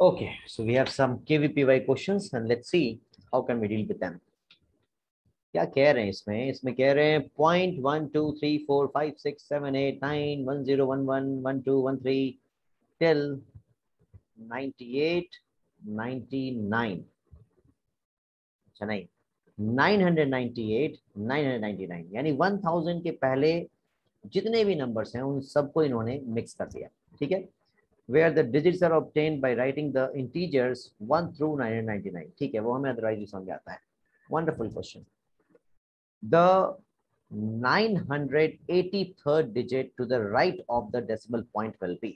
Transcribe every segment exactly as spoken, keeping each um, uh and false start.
Okay, so we have some K V P Y questions and let's see how can we deal with them. क्या कह रहे हैं इसमें इसमें कह रहे हैं point one two three four five six seven eight nine one zero one one one two one three till ninety eight ninety nine अच्छा नहीं nine hundred ninety eight nine hundred ninety nine यानी one thousand के पहले जितने भी numbers हैं उन सबको इन्होंने मिक्स कर दिया, ठीक है. Where the digits are obtained by writing the integers one through nine hundred ninety nine ठीक है, वो हमें अदरवाइज समझ आता है. Wonderful question. The nine hundred eighty-third digit to the right of the decimal point will be.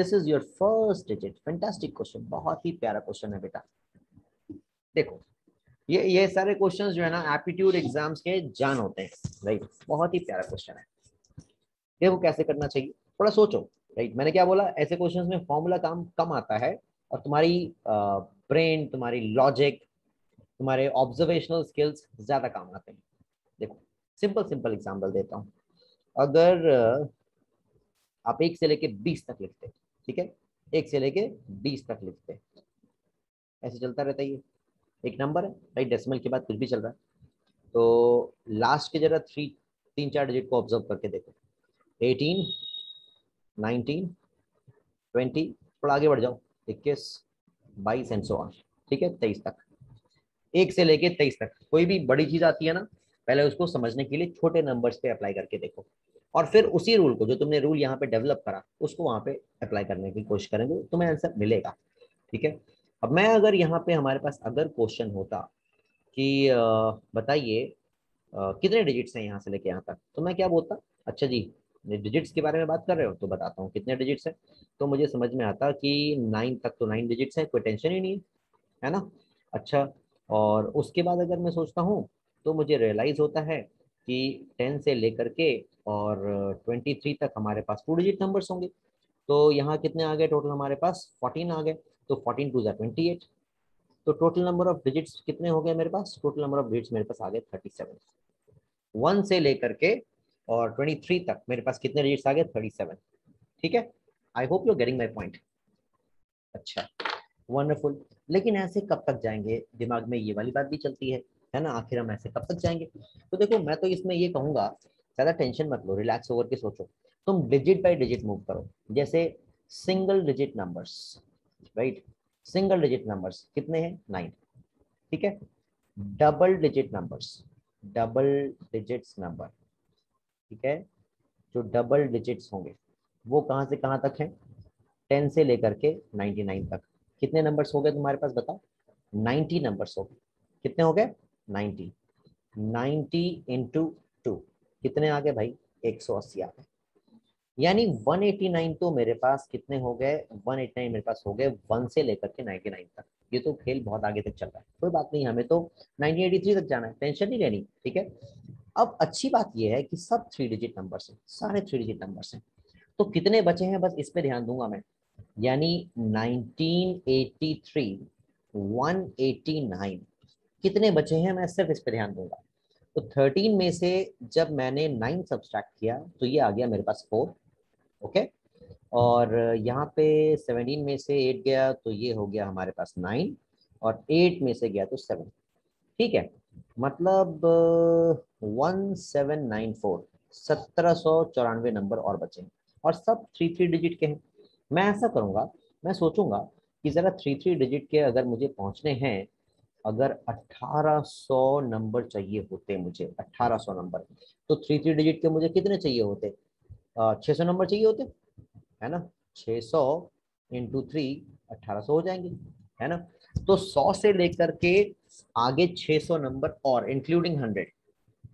This is your first digit. Fantastic question. बहुत ही प्यारा question है बेटा. देखो ये ये सारे क्वेश्चन जो है ना एप्टीट्यूड एग्जाम्स के जान होते हैं, राइट. बहुत ही प्यारा क्वेश्चन है. देखो कैसे करना चाहिए, थोड़ा सोचो, राइट. मैंने क्या बोला, ऐसे क्वेश्चन में फॉर्मूला काम कम आता है और तुम्हारी ब्रेन, तुम्हारी लॉजिक, तुम्हारे ऑब्जर्वेशनल स्किल्स ज्यादा काम आते हैं. देखो सिंपल सिंपल एग्जांपल देता हूँ. अगर आप एक से लेके बीस तक लिखते, ठीक है, एक से लेके बीस तक लिखते, ऐसे चलता रहता है. ये एक नंबर है, राइट. डेसिमल के बाद कुछ भी चल रहा है तो लास्ट के जरा थ्री तीन चार डिजिट को ऑब्जर्व करके देखो. एटीन, नाइनटीन, ट्वेंटी, थोड़ा आगे बढ़ जाओ, इक्कीस, बाईस एंड सो ऑन, ठीक है, तेईस तक. एक से लेके तेईस तक कोई भी बड़ी चीज आती है ना, पहले उसको समझने के लिए छोटे नंबर्स पे अप्लाई करके देखो और फिर उसी रूल को जो तुमने रूल यहाँ पे डेवलप करा उसको वहाँ पे अप्लाई करने की कोशिश करेंगे, तुम्हें आंसर मिलेगा, ठीक है. अब मैं अगर यहाँ पे हमारे पास अगर क्वेश्चन होता कि बताइए कितने डिजिट्स हैं यहाँ से लेके यहाँ तक, तो मैं क्या बोलता, अच्छा जी डिजिट्स के बारे में बात कर रहे हो तो बताता हूँ कितने डिजिट्स हैं. तो मुझे समझ में आता कि नाइन तक तो नाइन डिजिट्स हैं, कोई टेंशन ही नहीं है ना. अच्छा, और उसके बाद अगर मैं सोचता हूँ तो मुझे रियलाइज होता है कि टेन से लेकर के और ट्वेंटी थ्री तक हमारे पास टू डिजिट नंबर्स होंगे, तो यहाँ कितने आ गए टोटल हमारे पास, फोर्टीन आ गए. तो फोर्टीन टू जार ट्वेंटी एट, तो टोटल नंबर ऑफ डिजिट्स कितने हो गए मेरे पास, टोटल नंबर ऑफ डिजिट्स मेरे पास आ गए थर्टी सेवन. वन से लेकर के और ट्वेंटी थ्री तक मेरे पास कितने डिजिट्स आ गए, थर्टी सेवन, ठीक है. I hope you getting my point. अच्छा वंडरफुल. लेकिन ऐसे कब तक जाएंगे, दिमाग में ये वाली बात भी चलती है है ना, आखिर हम ऐसे कब तक जाएंगे. तो देखो मैं तो इसमें ये कहूँगा ज़्यादा टेंशन मत लो, रिलैक्स होकर के सोचो. तुम डिजिट बाय डिजिट मूव करो, जैसे single digit numbers, right. Single digit numbers कितने हैं, नाइन, ठीक है. Double digit numbers, double digits number, ठीक है, जो डबल डिजिट्स होंगे वो कहाँ से कहाँ तक हैं, टेन से लेकर के नाइन्टी नाइन तक. कितने नंबर्स हो गए तुम्हारे पास बताओ, नाइन्टी नंबर्स हो गए. कितने हो गए, नाइन्टी. नाइन्टी इंटू टू कितने आ गए भाई, एक सौ अस्सी आ गए. यानी एक सौ नवासी तो मेरे पास कितने हो गए, एक सौ नवासी मेरे पास हो गए वन से लेकर के निन्यानवे तक. ये तो खेल बहुत आगे तक चल रहा है, कोई बात नहीं, हमें तो नाइनटीन एटी थ्री तक जाना है, टेंशन नहीं लेनी, ठीक है. अब अच्छी बात यह है कि सब थ्री डिजिट नंबर्स हैं, सारे थ्री डिजिट नंबर्स हैं. तो कितने बचे हैं बस इस पर ध्यान दूंगा मैं, यानी नाइनटीन एटी थ्री, एक सौ नवासी कितने बचे हैं मैं सिर्फ इस पर ध्यान दूंगा. तो थर्टीन में से जब मैंने नाइन सब्सट्रैक्ट किया तो ये आ गया मेरे पास फोर, ओके. और यहाँ पे सेवनटीन में से एट गया तो ये हो गया हमारे पास नाइन, और एट में से गया तो सेवन, ठीक है. मतलब सत्रह सौ चौरानवे, सत्रह सौ चौरानवे नंबर और बचे हैं और सब थ्री थ्री डिजिट के हैं. मैं ऐसा करूंगा, मैं सोचूंगा कि ज़रा थ्री थ्री डिजिट के अगर मुझे पहुंचने हैं, अगर अठारह सौ नंबर चाहिए होते मुझे, अठारह सौ नंबर, तो थ्री थ्री डिजिट के मुझे कितने चाहिए होते, छह सौ नंबर चाहिए होते, है ना. छह सौ इंटू थ्री अठारह सौ हो जाएंगे, है ना. तो सौ से लेकर के आगे छह सौ नंबर और इंक्लूडिंग हंड्रेड,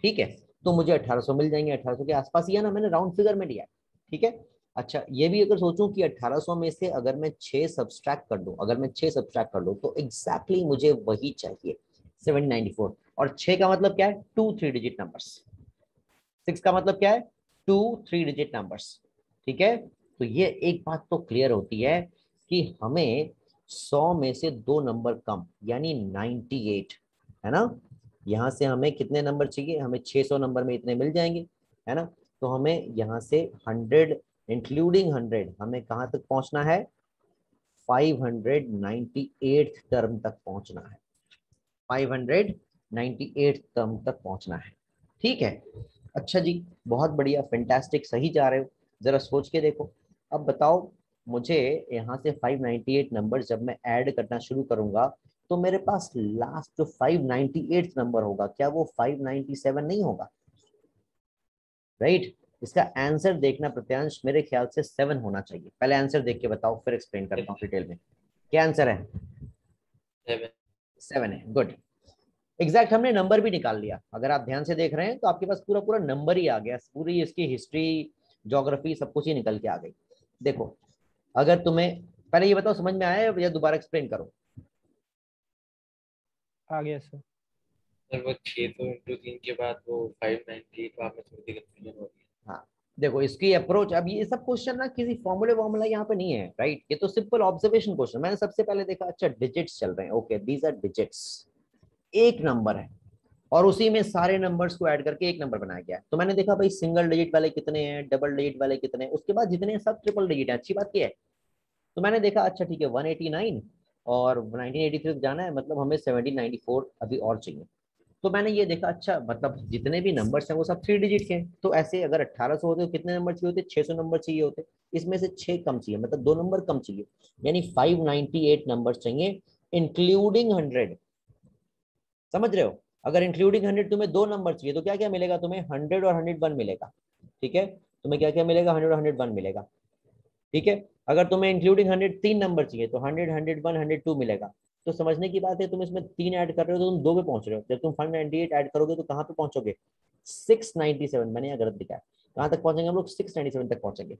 ठीक है, तो मुझे अठारह सौ मिल जाएंगे, अठारह सौ के आसपास ही है ना, मैंने राउंड फिगर में लिया, ठीक है. अच्छा ये भी अगर सोचूं कि अठारह सौ में से अगर मैं छः सब्सट्रैक्ट कर दूं, अगर मैं छः सब्सट्रैक्ट कर लूं तो एग्जैक्टली exactly मुझे वही चाहिए, सात सौ चौरानवे. और छः का मतलब क्या है, two three digit numbers. Six का मतलब क्या है, टू थ्री डिजिट नंबर्स, ठीक है. तो ये एक बात तो क्लियर होती है कि हमें सौ में से दो नंबर कम यानी अट्ठानवे, है ना. यहाँ से हमें कितने नंबर चाहिए, हमें छः सौ नंबर में इतने मिल जाएंगे, है ना. तो हमें यहाँ से हंड्रेड इंक्लूडिंग हंड्रेड हमें कहाँ तक पहुँचना है, five hundred ninety eight term तक पहुंचना है, five hundred ninety eight term तक पहुंचना है। ठीक है, अच्छा जी, बहुत बढ़िया, फैंटास्टिक, सही जा रहे हो। जरा सोच के देखो, अब बताओ मुझे यहाँ से फाइव नाइंटी एट नंबर जब मैं ऐड करना शुरू करूंगा तो मेरे पास लास्ट जो फाइव नाइंटी एट नंबर होगा क्या वो फाइव नाइंटी सेवन नहीं होगा? Right right? इसका आंसर देखना प्रत्यांश, मेरे ख्याल से सेवन होना चाहिए। पहले आंसर देख के बताओ, फिर एक्सप्लेन करता हूँ डिटेल में। क्या आंसर है? सेवन, सेवन है, गुड। एग्जैक्ट हमने नंबर भी निकाल लिया, अगर आप ध्यान से देख रहे हैं तो आपके पास पूरा पूरा नंबर ही आ गया, पूरी इसकी हिस्ट्री, ज्योग्राफी, सब कुछ ही निकल के आ गई। देखो, अगर तुम्हें पहले ये बताओ समझ में आया या दोबारा एक्सप्लेन करो? आ गया सर। सर वो छह सौ तीन के बाद वो फाइव नाइंटी एट वहां पे थोड़ी कंफ्यूजन हो गई। हाँ देखो, इसकी अप्रोच, अब ये सब क्वेश्चन ना किसी फॉर्मूले वार्मूला यहाँ पे नहीं है, राइट? ये तो सिंपल ऑब्जर्वेशन क्वेश्चन। मैंने सबसे पहले देखा अच्छा डिजिट्स चल रहे हैं, ओके दीज आर डिजिट्स, एक नंबर है और उसी में सारे नंबर्स को ऐड करके एक नंबर बनाया गया है। तो मैंने देखा भाई सिंगल डिजिट वाले कितने हैं, डबल डिजिट वाले कितने हैं, उसके बाद जितने सब ट्रिपल डिजिट है। अच्छी बात क्या है, तो मैंने देखा अच्छा ठीक है वन एटी नाइन और नाइंटीन एटी थ्री तक जाना है, मतलब हमें सेवनटीन नाइंटी फोर अभी और चाहिए। तो मैंने ये देखा अच्छा मतलब जितने भी नंबर्स हैं वो सब थ्री डिजिट के हैं, तो ऐसे अगर अठारह सौ होते तो कितने नंबर चाहिए होते? छह सौ नंबर चाहिए होते, इसमें से छह कम चाहिए, मतलब दो नंबर कम चाहिए, यानी फाइव नाइंटी एट नंबर चाहिए इंक्लूडिंग हंड्रेड। समझ रहे हो? अगर इंक्लूडिंग हंड्रेड तुम्हें दो नंबर चाहिए तो क्या क्या मिलेगा तुम्हें? हंड्रेड और हंड्रेड वन मिलेगा। ठीक है, तुम्हें क्या क्या मिलेगा? हंड्रेड और हंड्रेड वन मिलेगा। ठीक है, अगर तुम्हें इंक्लूडिंग हंड्रेड तीन नंबर चाहिए तो hundred hundred one hundred two मिलेगा। तो समझने की बात है तुम इसमें तीन ऐड कर रहे हो तो तुम दो पे पहुंच रहे हो, जब तुम फाइव नाइंटी एट ऐड करोगे तो कहाँ पे पहुंचोगे? Six ninety seven. मैंने यहाँ गलत लिखा है, कहाँ तक पहुंचेंगे हम लोग? सिक्स नाइंटी सेवन तक पहुंचेंगे।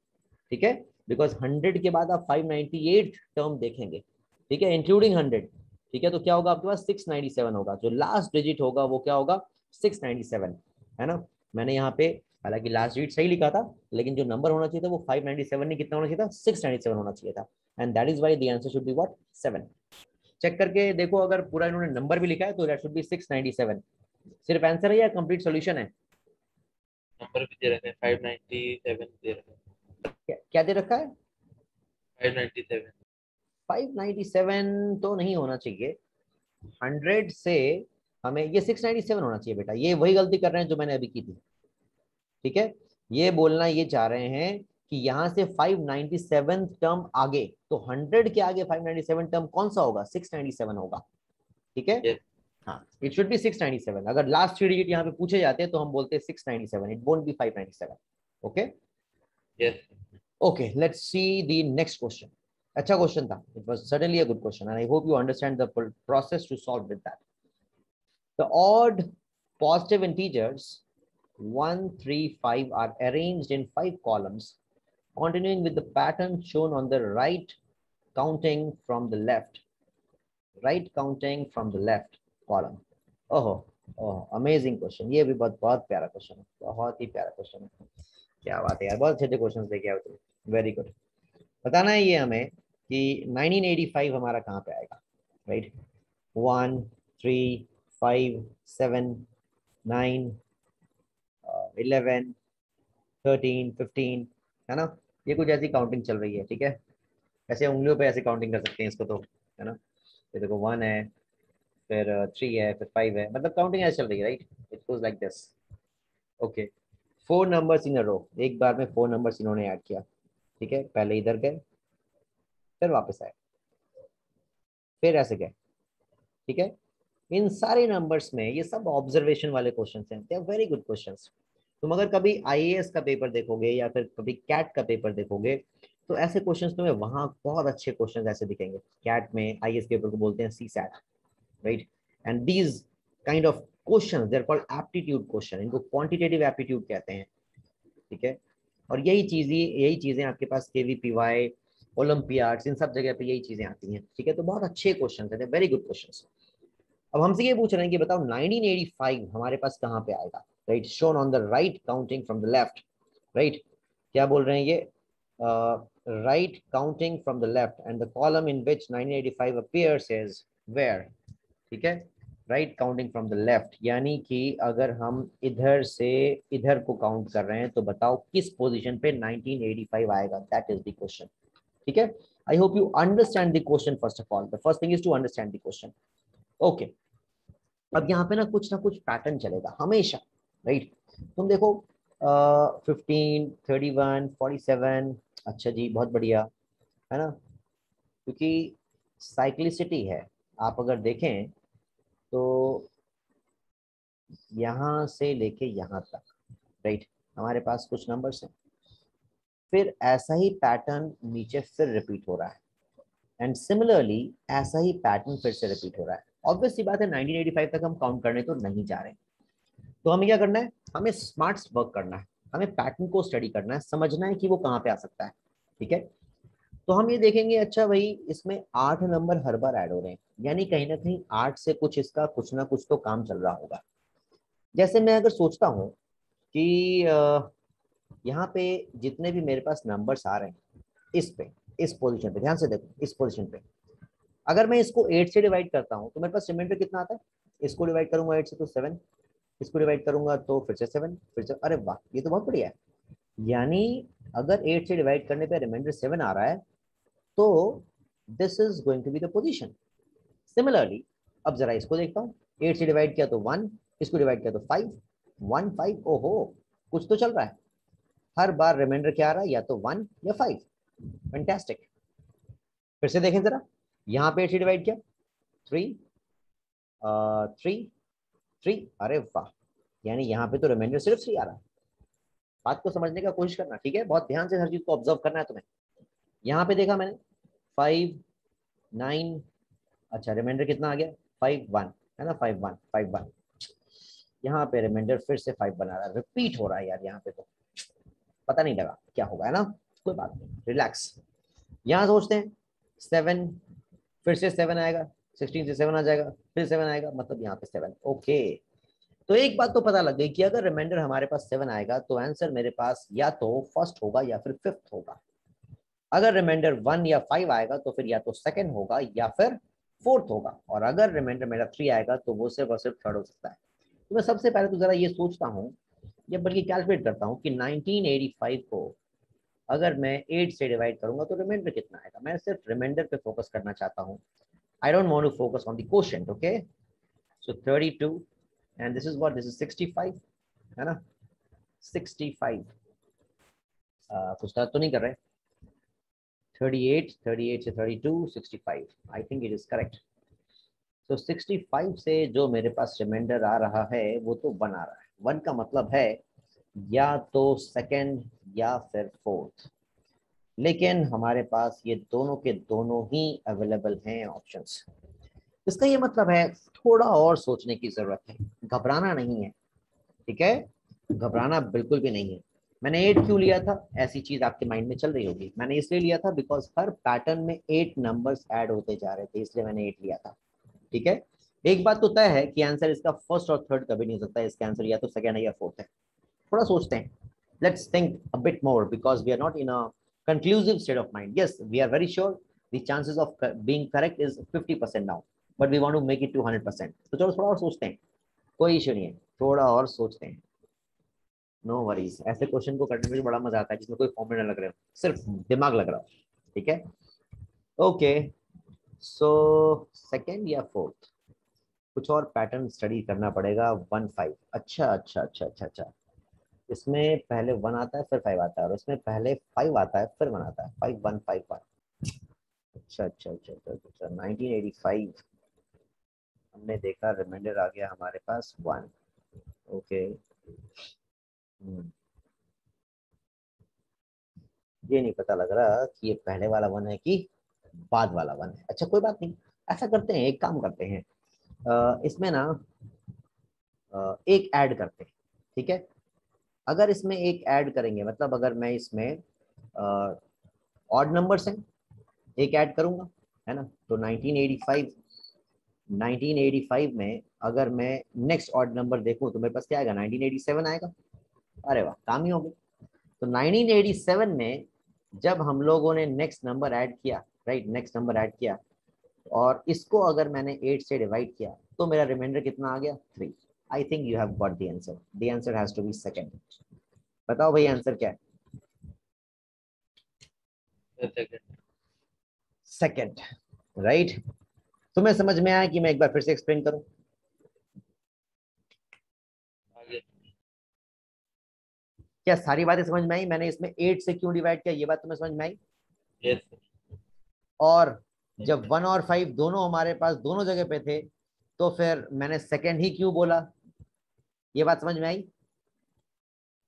ठीक है, बिकॉज हंड्रेड के बाद आप फाइव नाइंटी एट टर्म देखेंगे। ठीक है, इंक्लूडिंग हंड्रेड। ठीक है, तो क्या होगा आपके पास? सिक्स नाइंटी सेवन होगा, जो लास्ट डिजिट होगा वो क्या होगा? सिक्स नाइंटी सेवन, है ना? मैंने यहाँ पे हालांकि लास्ट डिजिट सही लिखा था, लेकिन जो नंबर होना चाहिए था वो फाइव नाइंटी सेवन नहीं, कितना होना चाहिए था? सिक्स नाइंटी सेवन होना चाहिए था। And that is why the answer should be what? Seven. Check करके देखो, अगर पूरा इन्होंने नंबर भी लिखा है तो that should be six ninety seven. सिर्फ आंसर है या कंप्लीट सॉल्यूशन है? नंबर भी दे रखा है फाइव नाइंटी सेवन दे रखा है। क्या दे रखा है? Five ninety seven. Five ninety seven तो नहीं होना चाहिए, हंड्रेड से हमें ये सिक्स नाइंटी सेवन होना चाहिए बेटा। ये वही गलती कर रहे हैं जो मैंने अभी की थी। ठीक है, ये बोलना ये चाह रहे हैं कि यहाँ से फाइव नाइंटी सेवन टर्म आगे, तो हंड्रेड के आगे फाइव नाइंटी सेवन टर्म कौन सा होगा? सिक्स नाइंटी सेवन होगा। ठीक है, yes. हाँ, it should be six ninety seven. अगर लास्ट थ्री डिजिट यहाँ पे पूछे जाते हैं तो हम बोलते हैं six ninety seven, it won't be five ninety seven. Okay, yes, okay, let's see the next question. अच्छा क्वेश्चन था, it was suddenly a good question and I hope you understand the process to solve with that. The odd positive integers one three five are arranged in five columns continuing with the pattern shown on the right, counting from the left, right counting from the left column. Oh, oh, amazing question. ये भी बहुत बहुत प्यारा question है, बहुत ही प्यारा question है। क्या बात है यार, बहुत अच्छे क्वेश्चन लेके आओ तुम, वेरी गुड। बताना है ये हमें कि नाइंटीन एटी फाइव हमारा कहाँ पे आएगा, right? One three five seven nine eleven thirteen fifteen, है ना? ये कुछ ऐसी काउंटिंग चल रही है। ठीक है, ऐसे उंगलियों पे ऐसे काउंटिंग कर सकते हैं इसको, तो है ना? ये देखो वन है, फिर थ्री है, फिर फाइव है, मतलब काउंटिंग ऐसे चल रही है, right? It goes like this. Okay, four numbers in a row, एक बार में फोर नंबर्स इन्होंने ऐड किया। ठीक है, पहले इधर गए, फिर वापस आए, फिर ऐसे गए। ठीक है, इन सारे नंबर्स में, ये सब ऑब्जर्वेशन वाले क्वेश्चन हैं, they are very good question. तुम अगर कभी आई ए एस का पेपर देखोगे या फिर कभी कैट का पेपर देखोगे तो ऐसे क्वेश्चंस तुम्हें वहाँ बहुत अच्छे क्वेश्चंस ऐसे दिखेंगे। कैट में आई ए एस पेपर को बोलते हैं C SAT, right? And these kind of questions, they are called aptitude question, इनको क्वांटिटेटिव एप्टीट्यूड कहते हैं। ठीक है, और यही चीज़ यही चीज़ें आपके पास K V P Y, olympiads, इन सब जगह पर यही चीज़ें आती हैं। ठीक है, तो बहुत अच्छे क्वेश्चन है, वेरी गुड क्वेश्चन। अब हमसे ये पूछ रहे हैं कि बताओ नाइंटीन एटी फाइव हमारे पास कहाँ पे आएगा, right? Shown on the right counting from the left, right? क्या बोल रहे हैं ये? Right counting from the left and the column in which nineteen eighty five appears is where. ठीक है, right counting from the left, यानी कि अगर हम इधर से इधर को काउंट कर रहे हैं तो बताओ किस पोजीशन पे नाइंटीन एटी फाइव आएगा, दैट इज द क्वेश्चन। ठीक है, I hope you understand the question first of all. The first thing is to understand the question. Okay. अब यहाँ पे ना कुछ ना कुछ पैटर्न चलेगा हमेशा, राइट? तुम देखो fifteen, thirty one, forty seven, अच्छा जी बहुत बढ़िया है ना, क्योंकि साइक्लिसिटी है। आप अगर देखें तो यहाँ से लेके यहाँ तक, राइट, हमारे पास कुछ नंबर्स हैं, फिर ऐसा ही पैटर्न नीचे फिर रिपीट हो रहा है, एंड सिमिलरली ऐसा ही पैटर्न फिर से रिपीट हो रहा है। ऑब्वियस सी बात है नाइनटीन एटी फाइव तक हम काउंट करने तो नहीं जा रहे, तो हमें क्या करना है, हमें स्मार्ट्स वर्क करना है, हमें पैटर्न को स्टडी करना है, समझना है कि वो कहाँ पे आ सकता है, ठीक है। तो हम ये देखेंगे, अच्छा भाई इसमें आठ नंबर हर बार ऐड हो रहे हैं, यानी कहीं ना कहीं आठ से कुछ इसका कुछ ना कुछ तो काम चल रहा होगा। जैसे मैं अगर सोचता हूँ कि यहाँ पे जितने भी मेरे पास नंबर्स आ रहे हैं इस पे, इस पोजीशन पे, ध्यान से देखो इस पोजीशन पे, अगर मैं इसको एट से डिवाइड करता हूँ तो मेरे पास रिमाइंडर कितना आता है, इसको डिवाइड करूंगा एट से तो सेवन, इसको डिवाइड करूंगा तो फिर से सेवन, फिर से, अरे वाह ये तो बहुत बढ़िया है। यानी अगर एट से डिवाइड करने पे रिमाइंडर सेवन आ रहा है तो this is going to be the position. Similarly अब जरा इसको देखता हूँ, एट से डिवाइड किया तो वन, इसको डिवाइड किया तो फाइव, वन फाइव, ओहो कुछ तो चल रहा है। हर बार रिमाइंडर क्या आ रहा है, या तो वन या फाइव, फैंटास्टिक। फिर से देखें जरा, यहाँ पे एट से डिवाइड किया थ्री, थ्री, थ्री, अरे वाह, यानी यहाँ पे तो रिमाइंडर सिर्फ थ्री आ रहा है। बात को समझने का कोशिश करना, ठीक है, बहुत ध्यान से हर चीज को ऑब्जर्व करना है तुम्हें। यहाँ पे देखा मैंने फाइव, नाइन, अच्छा रिमाइंडर कितना आ गया, फाइव वन, है ना, फाइव वन, फाइव वन, यहाँ पे रिमाइंडर फिर से फाइव बना रहा है, रिपीट हो रहा है यार। यहाँ पे तो पता नहीं लगा क्या होगा, है ना, कोई बात नहीं, रिलैक्स। यहाँ सोचते हैं सेवन, फिर से सेवन आएगा, सिक्सटीन से सेवन आ जाएगा, फिर सेवन आएगा, मतलब यहाँ पे सेवन, ओके। तो एक बात तो पता लग गई कि अगर रिमाइंडर हमारे पास सेवन आएगा तो आंसर मेरे पास या तो फर्स्ट होगा या फिर फिफ्थ होगा। अगर रिमाइंडर वन या फाइव आएगा तो फिर या तो सेकेंड होगा या फिर फोर्थ होगा, और अगर रिमाइंडर मेरा थ्री आएगा तो वो सिर्फ और सिर्फ थर्ड हो सकता है। तो मैं सबसे पहले तो जरा ये सोचता हूँ, या बल्कि कैलकुलेट करता हूँ कि नाइनटीन एटी फाइव को अगर मैं एट से डिवाइड करूंगा तो रिमाइंडर कितना आएगा। मैं सिर्फ रिमाइंडर पे फोकस करना चाहता हूँ, I don't want to focus on the quotient, okay. So thirty two and this is what, this is sixty five, है ना, सिक्सटी फाइव, कुछ गलत तो नहीं कर रहे, थर्टी एट, थर्टी एट से thirty two, sixty five, I think it is correct. तो सिक्सटी फाइव से जो मेरे पास रिमाइंडर आ रहा है वो तो वन आ रहा है। वन का मतलब है या तो सेकेंड या फिर फोर्थ, लेकिन हमारे पास ये दोनों के दोनों ही अवेलेबल हैं ऑप्शंस। इसका ये मतलब है थोड़ा और सोचने की जरूरत है, घबराना नहीं है, ठीक है, घबराना बिल्कुल भी नहीं है। मैंने एट क्यों लिया था, ऐसी चीज आपके माइंड में चल रही होगी, मैंने इसलिए लिया था बिकॉज हर पैटर्न में एट नंबर्स ऐड होते जा रहे थे, इसलिए मैंने एट लिया था, ठीक है। एक बात तो तय है कि आंसर इसका फर्स्ट और थर्ड कभी नहीं हो सकता, इसका आंसर या तो सेकंड है या फोर्थ है। थोड़ा सोचते हैं, let's think a bit more because we are not in a conclusive state of mind. Yes we are very sure the chances of being correct is fifty percent now, but we want to make it to hundred percent. तो चलो थोड़ा और सोचते हैं, कोई issue नहीं है, थोड़ा और सोचते हैं, नो वरीज। ऐसे क्वेश्चन को करने में बड़ा मजा आता है जिसमें कोई फॉर्मूला लग रहा हो, सिर्फ दिमाग लग रहा हो, ठीक है, ओके। सो सेकेंड या फोर्थ, कुछ और पैटर्न स्टडी करना पड़ेगा। वन फाइव, अच्छा अच्छा अच्छा अच्छा अच्छा इसमें पहले वन आता है फिर फाइव आता है, और इसमें पहले फाइव आता है फिर वन आता है, फाइव वन फाइव वन, अच्छा अच्छा अच्छा अच्छा। नाइनटीन एटी फाइव हमने देखा रिमाइंडर आ गया हमारे पास वन, ओके, ये नहीं पता लग रहा कि ये पहले वाला वन है कि बाद वाला वन है। अच्छा कोई बात नहीं, ऐसा करते हैं, एक काम करते हैं, Uh, इसमें ना uh, एक ऐड करते हैं, ठीक है। अगर इसमें एक ऐड करेंगे, मतलब अगर मैं इसमें ऑड नंबर्स हैं एक ऐड करूंगा, है ना, तो नाइनटीन एटी फाइव में अगर मैं नेक्स्ट ऑड नंबर देखूं तो मेरे पास क्या आएगा, नाइनटीन एटी सेवन आएगा। अरे वाह काम ही हो गया। तो नाइनटीन एटी सेवन में जब हम लोगों ने नेक्स्ट नंबर ऐड किया, राइट, नेक्स्ट नंबर ऐड किया, और इसको अगर मैंने एट से डिवाइड किया तो मेरा रिमाइंडर कितना आ गया, थ्री। I think you have got the answer, the answer has to be second. बताओ भाई आंसर क्या है, सेकेंड, राइट। तुम्हें समझ में आया कि मैं एक बार फिर से एक्सप्लेन करूं? क्या सारी बातें समझ में आई? मैंने इसमें एट से क्यों डिवाइड किया, ये बात तुम्हें समझ में आई? yes. और जब वन और फाइव दोनों हमारे पास दोनों जगह पे थे तो फिर मैंने सेकंड ही क्यों बोला, ये बात समझ में आई?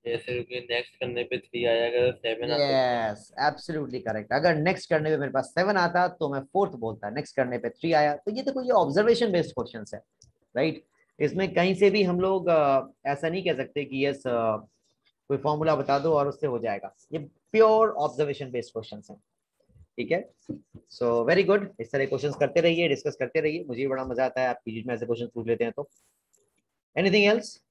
जैसे कि नेक्स्ट करने पे थ्री आया, अगर सेवन आता, यस एब्सोल्युटली करेक्ट। अगर नेक्स्ट करने पे मेरे पास सेवन आता तो मैं फोर्थ बोलता, नेक्स्ट करने पे थ्री आया तो ये तो कोई ऑब्जर्वेशन बेस्ड क्वेश्चंस है, राइट। इसमें कहीं से भी हम लोग ऐसा नहीं कह सकते कि यस कोई फॉर्मूला बता दो और उससे हो जाएगा, ये प्योर ऑब्जर्वेशन बेस्ड क्वेश्चंस हैं, ठीक है। सो वेरी गुड, इस तरह क्वेश्चंस करते रहिए, डिस्कस करते रहिए, मुझे बड़ा मजा आता है आपकी चीज में ऐसे क्वेश्चन पूछ लेते हैं तो। Anything else?